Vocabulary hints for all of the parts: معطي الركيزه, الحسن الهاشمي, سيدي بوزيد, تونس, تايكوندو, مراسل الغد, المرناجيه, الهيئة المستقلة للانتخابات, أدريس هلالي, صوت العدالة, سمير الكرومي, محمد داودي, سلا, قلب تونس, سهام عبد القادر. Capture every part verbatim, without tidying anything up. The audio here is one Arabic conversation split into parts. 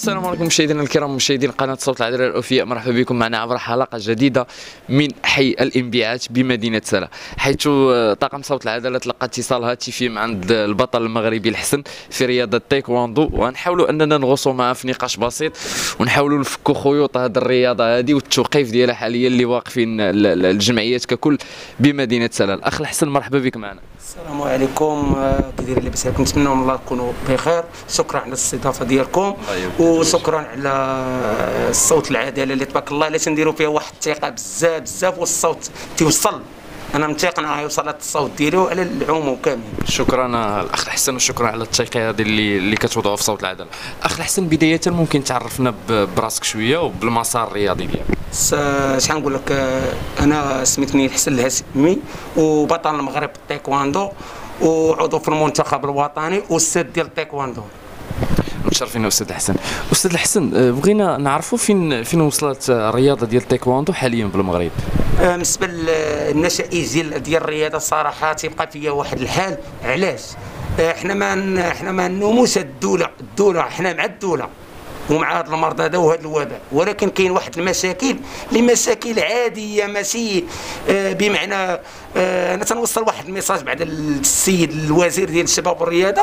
السلام عليكم مشاهدينا الكرام، مشاهدين قناة صوت العدالة الأوفياء. مرحبا بكم معنا عبر حلقة جديدة من حي الانبعاث بمدينة سلا، حيث طاقم صوت العدالة تلقى اتصال هاتفي مع البطل المغربي الحسن في رياضة تايكوندو، وغنحاولوا أننا نغوصوا معاه في نقاش بسيط ونحاولوا نفكوا خيوط هذه الرياضة هذه والتوقيف ديالها حاليا اللي واقفين الجمعيات ككل بمدينة سلا. الأخ الحسن مرحبا بك معنا. السلام عليكم، كي دايرين لاباس عليكم؟ نتمنوا من الله تكونوا بخير. شكرا على الاستضافه ديالكم وشكرا على صوت العداله اللي تبارك الله اللي تنديروا فيها واحد الثقه بزاف بزاف، والصوت تيوصل. انا متيقن راه يوصل الصوت ديالو على العموم كامل. شكرا الاخ الحسن وشكرا على التوقيع هذه اللي اللي كتوضعوا في صوت العداله. الاخ الحسن بدايه ممكن تعرفنا براسك شويه وبالمسار الرياضي ديالك. شحال نقول لك، انا سميتني الحسن الهاشمي وبطل المغرب التايكواندو وعضو في المنتخب الوطني واستاذ ديال التايكواندو. متشرفين استاذ الحسن. استاذ الحسن بغينا نعرفوا فين فين وصلت الرياضه ديال التايكواندو حاليا بالمغرب. بالنسبه للنشائج ديال ديال الرياضه صراحه تيبقى فيا واحد الحال. علاش؟ احنا ما احنا ما نلوموش الدوله، الدوله احنا مع الدوله ومع هذا المرض هذا وهذا الوباء، ولكن كاين واحد المشاكل اللي مشاكل عاديه ماشي آه بمعنى. آه انا تنوصل واحد الميساج بعد السيد الوزير ديال الشباب والرياضه،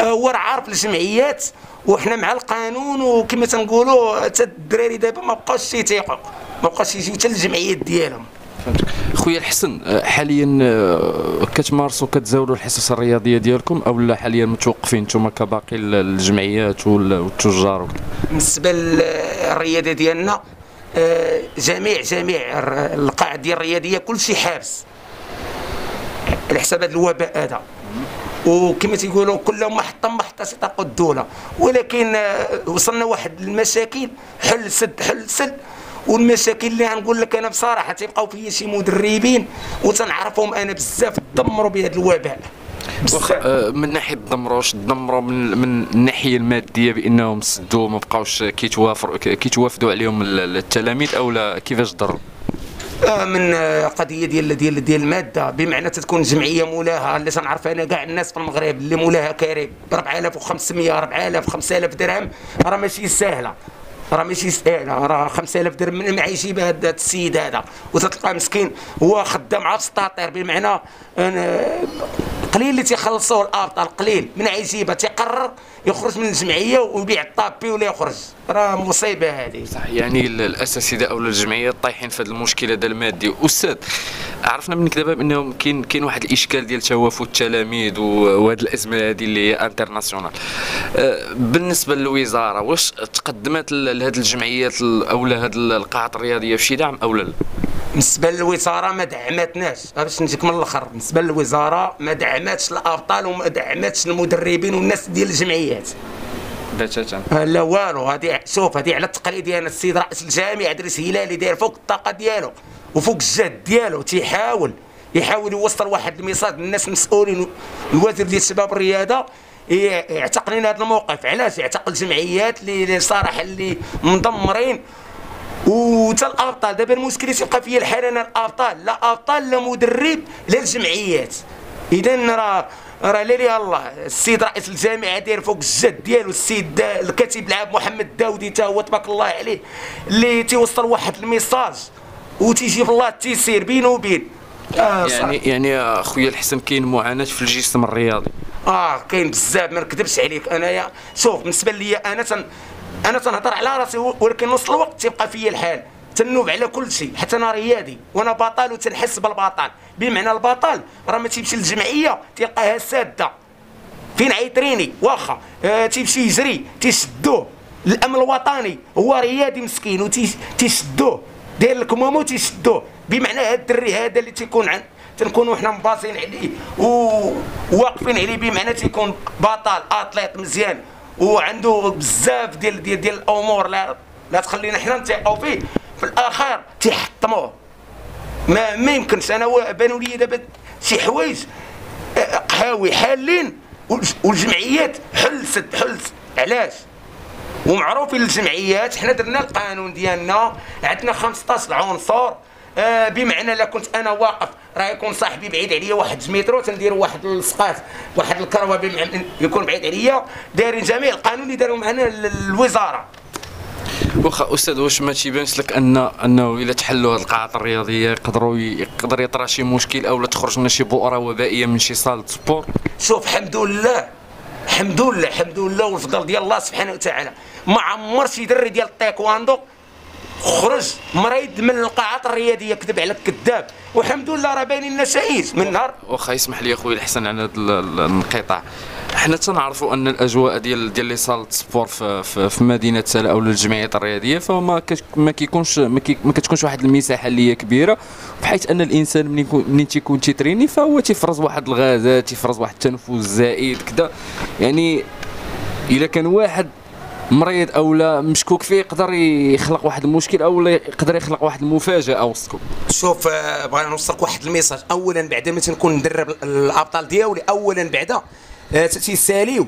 هو آه راه عارف الجمعيات وحنا مع القانون، وكما تنقولوا حتى الدراري دابا ما بقاوش تيتيقوا، ما بقاوش يجيو حتى الجمعيات ديالهم. خويا الحسن حاليا كتمارسوا كتزاولوا الحصص الرياضيه ديالكم او لا حاليا متوقفين نتوما كباقي الجمعيات والتجار؟ بالنسبه للرياضه ديالنا جميع جميع القاع ديال الرياضيه كلشي حابس على حساب هذا الوباء هذا، وكما تيقولوا كل محطه محطه تتقود الدوله، ولكن وصلنا واحد المشاكل حل سد حل سد. والمشاكل اللي غنقول لك انا بصراحه تيبقاو فيا شي مدربين وتنعرفهم انا بزاف تدمروا بهذا الوباء. واخا من ناحيه تدمروا تدمروا من, من الناحيه الماديه بانهم سدوا ما بقاوش كيتوافروا كيتوافدوا عليهم التلاميذ او لا كيفاش ضروا؟ من قضيه ديال ديال ديال الماده، بمعنى تتكون جمعيه مولاها اللي تنعرف انا كاع الناس في المغرب اللي مولاها كاري ب أربعة آلاف وخمسمية أربعة آلاف خمسة آلاف درهم، راه ماشي ساهله، راه ماشي ساهله، راه خمسة آلاف درهم من معيشي بها هذا السيد هذا، وتتلقى مسكين هو خدام عا في السطاطير، بمعنى قليل اللي تيخلصوه الابطال، قليل من عجيبه تيقرر يخرج من الجمعيه ويبيع الطابي ولا يخرج، راه مصيبه هذه. صح، يعني الاساتذه او الجمعيه طايحين في هذا المشكل هذا المادي. استاذ عرفنا منك دابا بانه كاين كاين واحد الاشكال ديال توافد التلاميذ وهذه الازمه هذه اللي هي انترناسيونال. بالنسبه للوزاره واش تقدمت لهذه الجمعيات او لهذه القاعات الرياضيه بشي دعم او لا؟ بالنسبه للوزاره ما دعمتناش، باش نجيك من الاخر، بالنسبه للوزاره ما دعمتش الابطال وما دعمتش المدربين والناس ديال الجمعيات بتاتا. لا والو، هذه شوف هذه على التقليد ديال السيد رئيس الجامعه أدريس هلالي داير فوق الطاقه ديالو وفوق الجهد ديالو، تيحاول يحاول يوصل واحد الميساج للناس المسؤولين. الوزير ديال الشباب والرياضه يعتقل لنا هذا الموقف. علاش يعتقل الجمعيات اللي صراحه اللي مدمرين وتا الابطال؟ دابا المشكل تيبقى فيا الحال انا الابطال، لا ابطال لا مدرب لا الجمعيات. اذا راه راه لا ليه الله، السيد رئيس الجامعه داير فوق الجد ديالو، السيد الكاتب العام محمد داودي تا هو تبارك الله عليه اللي تيوصل واحد الميساج وتيجيب الله تيسير بينه وبين آه يعني صح. يعني اخويا الحسن كاين معاناه في الجسم الرياضي. اه كاين بزاف، ما نكذبش عليك انايا. شوف بالنسبه ليا انا تن انا تنهضر على راسي، ولكن نص الوقت تيبقى فيا الحال تنوب على كل شيء، حتى انا رياضي وانا بطل وتنحس بالبطل، بمعنى البطل راه ما تيمشي للجمعيه تلقاها ساده فين عيطريني واخا آه تيمشي يجري تيشدوه الامن الوطني، هو رياضي مسكين وتيشدوه داير لك ماما وتيشدوه، بمعنى هذا الدري هذا اللي تيكون عن تنكونوا حنا مباصين عليه وواقفين عليه، بمعنى تيكون بطل اتليت مزيان وعنده بزاف ديال ديال ديال الامور لا لا تخلينا حنا نثقوا فيه، في الاخر تيحطموه. ما ما يمكنش. انا بانوا لي دابا شي حوايج قهاوي حالين والجمعيات حل سد حل سد. علاش؟ ومعروفين الجمعيات، حنا درنا القانون ديالنا عندنا خمسطاش عنصر آه بمعنى لا كنت انا واقف راه يكون صاحبي بعيد عليا واحد متر وتنديروا واحد الصقات واحد الكروه بمعنى يكون بعيد عليا. دايرين جميع القانون اللي داروا معنا الوزاره. واخا استاذ واش ما تيبانش لك ان انه الا تحلوا هذه القاعات الرياضيه يقدروا يقدر يطرا شي مشكل او لا تخرج لنا شي بؤره وبائيه من شي صاله سبور؟ شوف الحمد لله الحمد لله الحمد لله والفضل ديال الله سبحانه وتعالى ما عمر شي دري ديال التايكواندو خرج مريض من القاعات الرياضيه. كذب عليك كذاب. والحمد لله راه باينين النتائج من نهار. واخا يسمح لي اخويا الحسن على هذا الانقطاع، حنا تنعرفوا ان الاجواء ديال ديال لي صالة السبور في, في, في مدينه سلا او الجمعيات الرياضيه فما ما كيكونش ما, كي ما كتكونش واحد المساحه اللي هي كبيره، بحيث ان الانسان منين منين تيكون تيتريني فهو تيفرز واحد الغازات تيفرز واحد التنفس زائد كذا. يعني الا كان واحد مريض او لا مشكوك فيه يقدر يخلق واحد المشكل او يقدر يخلق واحد المفاجاه وسطكم. شوف بغينا نوصلك واحد الميساج. اولا بعد ما تنكون ندرب الابطال ديالي اولا بعد تيساليو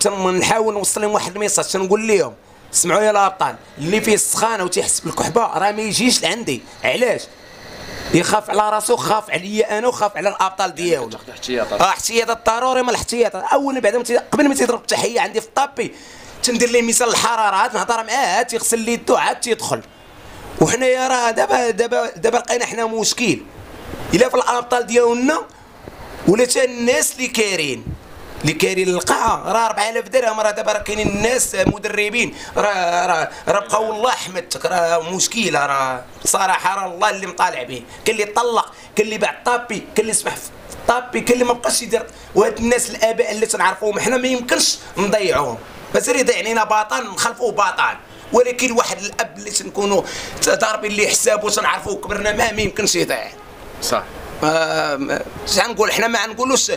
تنحاول نوصل لهم واحد الميساج. تنقول لهم اسمعوا يا الابطال اللي فيه السخانه وتيحس بالكحبه راه ما يجيش لعندي. علاش؟ يخاف على راسو خاف عليا انا وخاف على الابطال ديالو. احتياطات اه احتياطات ضروري من الاحتياطات. اولا بعد ما قبل ما تيضرب التحيه عندي في الطابي تندير ليه مثال الحراره عاد نهضر معاه عاد تيغسل لي يدو عاد تيدخل. وحنايا راه دابا دابا دابا لقينا حنا مشكل الا في الابطال ديالنا ولا تا الناس اللي كارين اللي كارين القاعه راه أربعة آلاف درهم. راه دابا راه كاينين الناس مدربين راه راه راه بقاو الله حمدتك راه مشكله. راه بصراحه راه الله اللي مطالع به. كاين اللي طلق، كاين اللي باع الطابي، كاين اللي سمح في الطابي، كاين اللي ما بقاش يدير. وهاد الناس الاباء اللي تنعرفوهم حنا ما يمكنش نضيعوهم. بصير يضيع علينا باطن نخلفوه باطن. ولكن واحد الاب اللي تنكونوا ضاربين ليه حسابه تنعرفوه كبرنا معاه ما يمكنش يضيع. صح. شحال نقول حنا ما غنقولوش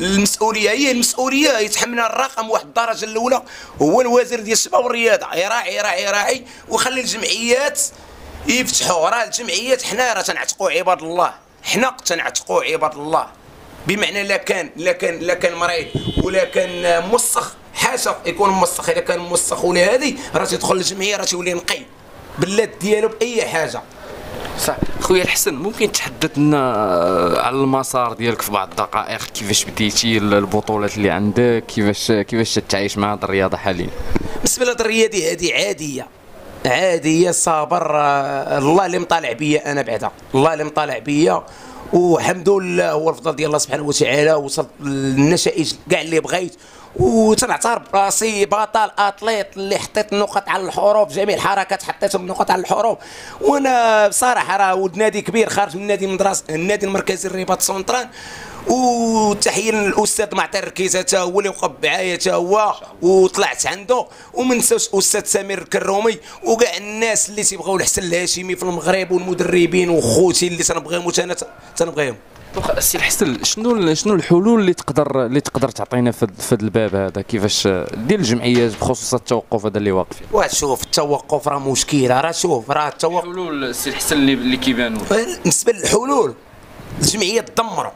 المسؤوليه هي المسؤوليه يتحملها الرقم واحد الدرجه الاولى هو الوزير ديال الشباب والرياضه. يراعي يراعي يراعي وخلي الجمعيات يفتحوا. راه الجمعيات حنا راه تنعتقوا عباد الله. حنا تنعتقوا عباد الله بمعنى لا كان لا كان لا كان مريض ولا كان موسخ حاشا يكون موسخ. اذا كان موسخ ولا هذه راه تيدخل للجمعيه راه تيولي نقي باللات ديالو باي حاجه. صح. خويا الحسن ممكن تحدث لنا على المسار ديالك في بعض الدقائق؟ كيفاش بديتي البطولات اللي عندك؟ كيفاش كيفاش تتعايش مع هذه الرياضه حاليا؟ بالنسبه لهذه الرياضه هذه عاديه عاديه صابر الله اللي مطالع بيا انا بعدا الله اللي مطالع بيا. والحمد لله هو الفضل ديال الله سبحانه وتعالى وصلت للنتائج كاع اللي بغيت. وتنعترف براسي بطل اتليت اللي حطيت النقط على الحروف. جميع الحركات حطيتهم النقط على الحروف. وانا بصراحه راه ولد نادي كبير خارج من نادي مدرسه النادي المركزي الرباط سونتران. وتحيه للاستاذ معطي الركيزه حتى هو اللي وقف معايا حتى هو وطلعت عنده. وما نساوش الاستاذ سمير الكرومي وكاع الناس اللي تيبغيو الحسن الهاشمي في المغرب والمدربين وخوتي اللي تنبغيهم انا تنبغيهم. واخا السي الحسن شنو شنو الحلول اللي تقدر اللي تقدر تعطينا في هذا الباب هذا كيفاش ديال الجمعيات بخصوص التوقف هذا اللي واقف فيه؟ وشوف التوقف راه مشكله. راه شوف راه التوقف الحلول السي الحسن اللي اللي كيبانوا بالنسبه للحلول الجمعيه تدمروا.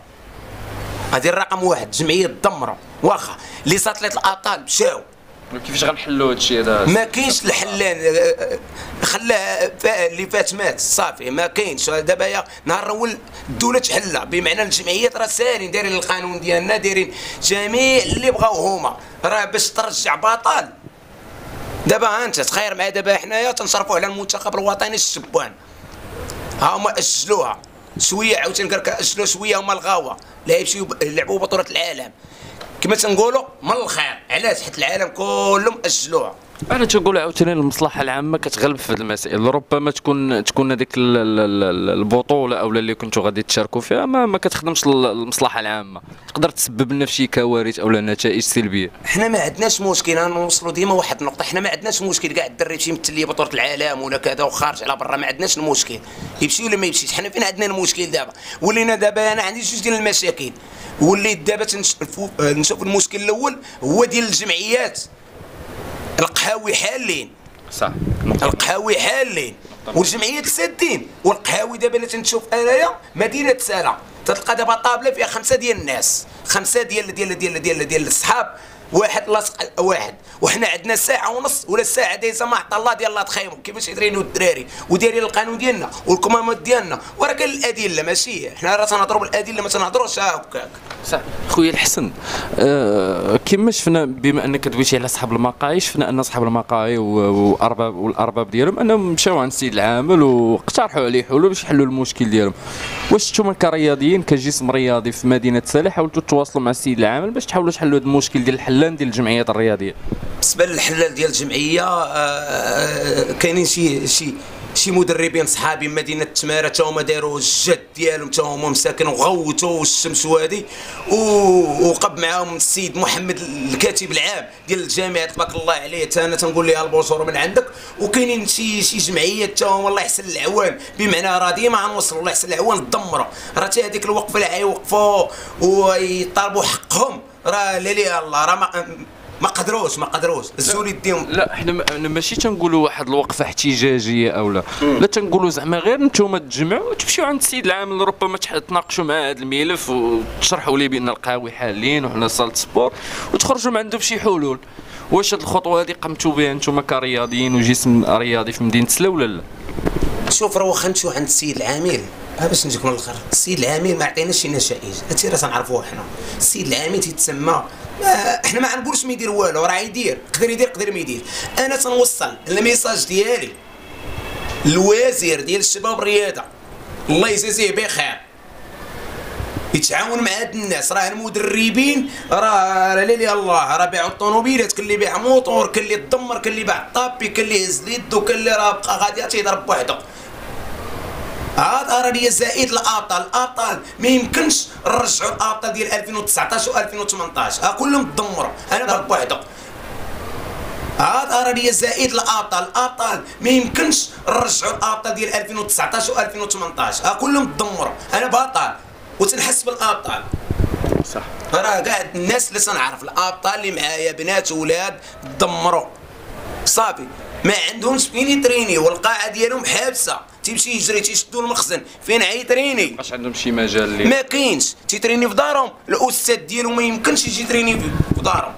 هذه الرقم واحد الجمعيه تدمروا. واخا اللي ساتليت الابطال مشاو كيفاش غنحلوا هذا الشيء هذا؟ ما كاينش الحلان. خلاه اللي فات مات صافي ما كاينش. دابا نهار الاول الدوله تحلها بمعنى الجمعيات راه سالين دايرين القانون ديالنا دايرين جميع اللي بغاو هما. راه باش ترجع بطل دابا ها انت تخير معايا دابا حنايا تنصرفوا على المنتخب الوطني الشبان ها هما اجلوها شويه عاوتاني كركا اجلوها شويه هما لغاوها لا يمشيو يلعبوا بطوله العالم كما تنقولوا من الخير. علاش؟ حيت العالم كلهم اجلوها. انا تنقول عاوتاني المصلحه العامه كتغلب في هذه المسائل. ربما تكون تكون هذيك البطوله اولا اللي كنتوا غادي تشاركوا فيها ما, ما كتخدمش المصلحه العامه تقدر تسبب لنا فشي كوارث اولا نتائج سلبيه. حنا ما عندناش مشكل نوصلوا ديما واحد النقطه. حنا ما عندناش مشكل كاع الدري تيمثل لي بطوله العالم ولا كذا وخارج على برا ما عندناش المشكل يمشي ولا ما يمشيش. حنا فين عندنا المشكل دابا؟ ولينا دابا انا عندي جوج ديال المشاكل واللي دابا نشوف المشكل الاول هو ديال الجمعيات. القهاوي حالين صح القهاوي حالين والجمعيات سادين. والقهاوي دابا اللي تنشوف انايا مدينه سلا تتلقى دابا طابله فيها خمسه ديال الناس خمسه ديال ديال ديال ديال ديال الصحاب واحد لاصق واحد، وحنا عندنا ساعه ونص ولا ساعه دايزه ما عطا الله ديال الله تخيمهم كيفاش يديرينو الدراري ودايرين القانون ديالنا والكمامات ديالنا، وراه كاين الادله ماشي حنا راه تنهضروا بالادله ما تنهضروش هكاك. صح خويا الحسن، أه كما شفنا بما انك دويتي على صحاب المقاهي، شفنا ان صحاب المقاهي وارباب والارباب ديالهم انهم مشاو عند السيد العامل واقترحوا عليه حلول باش يحلوا المشكل ديالهم. واش نتوما كرياضيين كجسم رياضي في مدينه سلا حاولتوا تتواصلوا مع السيد العامل باش تحاولوا تحلوا هذا المشكل ديال الحلال ديال الجمعيات الرياضيه؟ بالنسبه للحلال ديال الجمعيه كاينين شي شي شي مدربين صحابي من مدينه تمارة تا هما داروا الجد ديالهم، تا هما مساكن وغوتوا الشمس وهادي، وقب معاهم السيد محمد الكاتب العام ديال الجامعه تبارك الله عليه، تا انا تنقول لها البوصور من عندك. وكاينين شي شي جمعيات تا هما الله يحسن العوان، بمعنى راه ديما غنوصلوا الله يحسن العوان الدمره، راه تا هذيك الوقفه اللي غيوقفوا ويطالبوا حقهم راه لا ليه الله راه ما ما قدروش ما قدروش الزوليد ديالهم. لا حنا ماشي تنقولوا واحد الوقفه احتجاجيه او لا، لا تنقولوا زعما غير نتوما تجمعوا وتمشيو عند السيد العامل، ربما تناقشوا مع هذا الملف وتشرحوا ليه بان القهاوي حالين وحنا صاله سبور وتخرجوا معندو بشي حلول. واش هذه الخطوه هذه قمتوا بها نتوما كرياضيين وجسم رياضي في مدينه سلا ولا لا؟ شوف راه واخا نمشيو عند السيد العامل باش نجيك من الاخر، السيد العامل ما عطيناش شي نتائج، هادشي راه تنعرفوه حنا. السيد العامل تيتسمى حنا ما غنقولوش ما يدير والو، راه يدير يقدر يدير يقدر ما يدير. انا تنوصل الميساج ديالي للوزير ديال الشباب والرياضه الله يجازيه بخير، يتعاون مع هاد الناس، راه المدربين راه لا ليه الله راه باعوا الطونوبيلات، كاين اللي باع موطور، كاين اللي دمر، كاين اللي باع الطابي، كاين اللي هز يدو، كاين اللي راه بقى غادي تيضرب بوحدو. هاد أراضي زائد الابطال، الابطال ما يمكنش نرجعوا الابطال ديال ألفين وتسعطاش و2018 ها كلهم تدمروا انا ضرب بوحدو. هاد أراضي زائد الابطال، الابطال ما يمكنش نرجعوا الابطال ديال ألفين وتسعطاش و2018 ها كلهم تدمروا انا بطل وتنحس بالابطال. صح راه كاع الناس اللي تنعرف الابطال اللي معايا بنات وولاد تدمروا صافي، ما عندهمش فين يتريني والقاعه ديالهم حابسه، تيمشي يجري تيشدو المخزن فين عيطريني، مابقاش عندهم شي مجال ليه، ما كاينش تيتريني في دارهم، الاستاذ ديالهم ما يمكنش يجي يتريني في دارهم،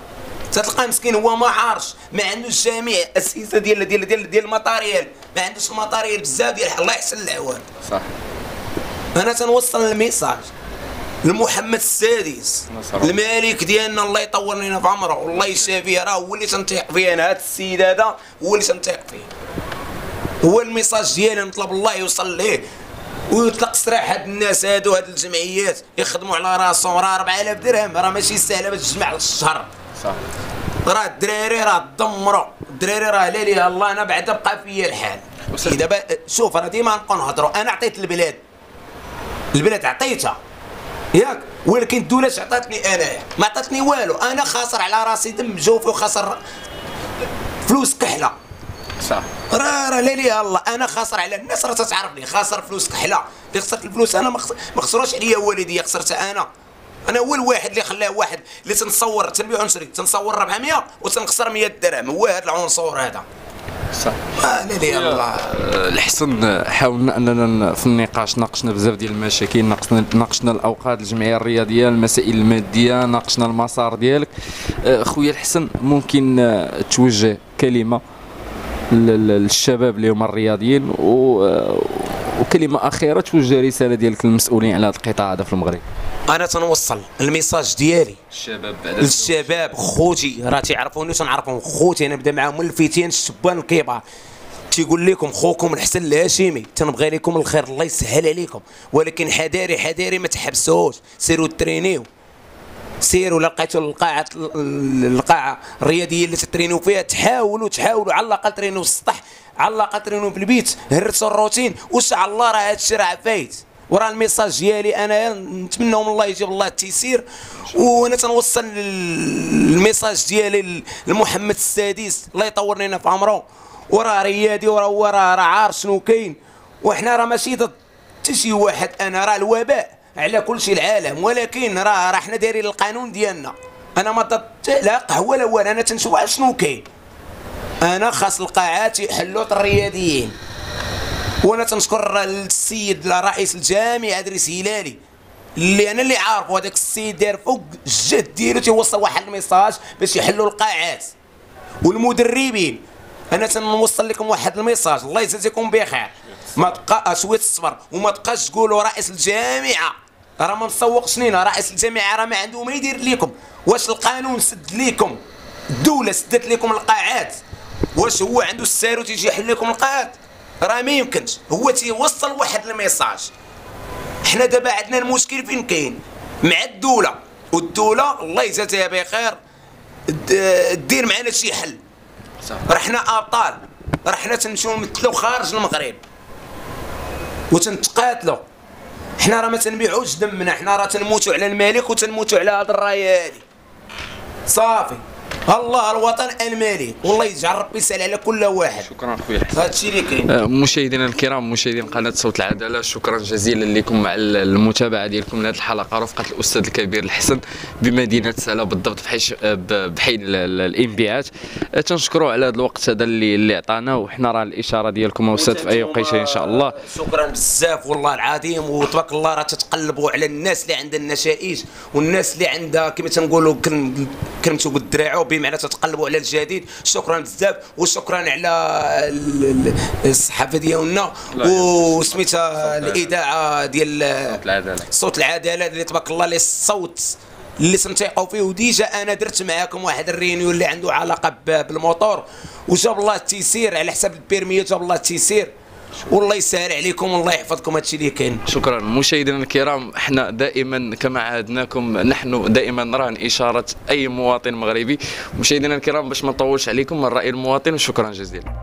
تتلقى مسكين هو ما عارفش، ما عندوش جميع الاسئله ديال ديال ديال ديال الماتاريال، ما عندوش الماتاريال بزاف ديال الله يحسن العوان. صح انا تنوصل الميساج لمحمد السادس الملك ديالنا الله يطول لنا في عمره والله يشافيه، راه هو اللي تنطيق فيه انا، هذا السيد هذا هو اللي تنطيق فيه، هو الميساج ديالي نطلب الله يوصل ليه ويطلق سراح هاد الناس هادو هاد الجمعيات يخدموا على راسهم. راه أربعة آلاف درهم راه ماشي سهله باش تجمع للشهر. صح راه الدراري راه دمروا الدراري راه لا ليه الله، انا بعدا بقى فيا الحال. دابا شوف انا ديما نبقى نهضروا، انا عطيت البلاد البلاد عطيتها ياك، ولكن الدوله اش عطاتني انايا؟ ما عطاتني والو، انا خاسر على راسي دم جوفي وخاسر فلوس كحله. صح راه راه لا ليه الله، انا خاسر على الناس راه تتعرفني، خاسر فلوس كحله، اللي خسرت الفلوس انا ما خسروش عليا والديا، خسرتها انا، انا هو الواحد اللي خلاه واحد اللي تنصور تنبيع ونشري، تنصور أربعمية وتنخسر مية درهم، هو هذا العنصر هذا. صح آه لا ليه الله. الحسن حاولنا اننا في النقاش ناقشنا بزاف ديال المشاكل، ناقشنا ناقشنا الاوقات الجمعيه الرياضيه، المسائل الماديه، ناقشنا المسار ديالك. خويا الحسن ممكن توجه كلمه للشباب اللي هما الرياضيين وكلمه اخيره توجه رساله ديالك للمسؤولين على هذا القطاع هذا في المغرب؟ انا تنوصل الميساج ديالي الشباب للشباب خوتي راه تيعرفوني وتنعرفهم، خوتي انا بدا معاهم من الفتيان الشبان الكبار، تيقول لكم خوكم الحسن الهاشمي تنبغي لكم الخير الله يسهل عليكم، ولكن حذاري حذاري ما تحبسوش، سيروا ترينيو، سيروا لقيتوا القاعه القاعه الرياضيه اللي تترينوا فيها، تحاولوا تحاولوا على الاقل ترينوا في السطح، على الاقل ترينوا في البيت، هرسوا الروتين وان شاء الله راه هذا الشيء راه فايت. وراه الميساج ديالي انا نتمنوا من الله يجيب الله التيسير، وانا تنوصل الميساج ديالي لمحمد السادس الله يطول لنا في عمره، وراه رياضي وراه هو راه عارف شنو كاين، وحنا راه ماشي ضد حتى شي واحد، انا راه الوباء على كل شيء العالم، ولكن راه راه حنا دايرين القانون ديالنا، انا ما ضد لا قهوه لا والو، انا تنشوف على شنو كاين، انا خاص القاعات يحلوا الرياضيين. وانا تنشكر السيد رئيس الجامعه أدريس هلالي اللي انا اللي عارفه هذاك السيد داير فوق الجهد ديالو تيوصل واحد الميساج باش يحلوا القاعات. والمدربين انا تنوصل لكم واحد الميساج، الله يجازيكم بخير، ما تبقى شويه الصبر وما تبقاش تقولوا رئيس الجامعه راه ما مسوقش لينا، رئيس الجامعه راه ما عنده ما يدير ليكم. واش القانون سد ليكم؟ الدوله سدت ليكم القاعات، واش هو عنده الساروت يجي يحل لكم القاعات؟ راه ما يمكنش. هو تيوصل واحد الميساج. حنا دابا عندنا المشكل فين كاين؟ مع الدوله، والدوله الله يجازيها بخير دير معنا شي حل. راه حنا ابطال، راه حنا تنمشيو نمثلو خارج المغرب وتنتقاتلو، حنا راه ما تنبيعوش دمنا، حنا راه تنموتو على الملك وتنموتو على هاد الرايه هادي. صافي، الله الوطن الملك، والله يجعل ربي يسهل على كل واحد. شكرا خويا الحسن، هادشي اللي كاين. مشاهدينا الكرام، مشاهدين قناه صوت العداله، شكرا جزيلا لكم على المتابعه ديالكم لهذه الحلقه رفقه الاستاذ الكبير الحسن بمدينه سلا بالضبط بحي الانبياءات. تنشكروا على هذا الوقت هذا اللي اللي عطانا، وحنا راه الاشاره ديالكم استاذ في اي وقيته ان شاء الله. شكرا بزاف والله العظيم، وتبارك الله راه تتقلبوا على الناس اللي عندها النشائج والناس اللي عندها كما تنقولوا كلمتو بالدراعو، بمعنى تتقلبوا على الجديد. شكرا بزاف، وشكرا على الصحافه ديالنا وسميتها الاذاعه ديال صوت العداله اللي تبارك الله لي الصوت اللي تنطيقوا فيه. وديجا انا درت معاكم واحد الرينيو اللي عنده علاقه بالموتور، وجاب الله التيسير على حساب البيرميه، جاب الله التيسير والله يسهل عليكم والله يحفظكم. هادشي اللي كاين. شكرا مشاهدينا الكرام، حنا دائما كما عهدناكم نحن دائما رهن اشاره اي مواطن مغربي. مشاهدينا الكرام، باش ما نطولش عليكم، الراي المواطن، شكرا جزيلا.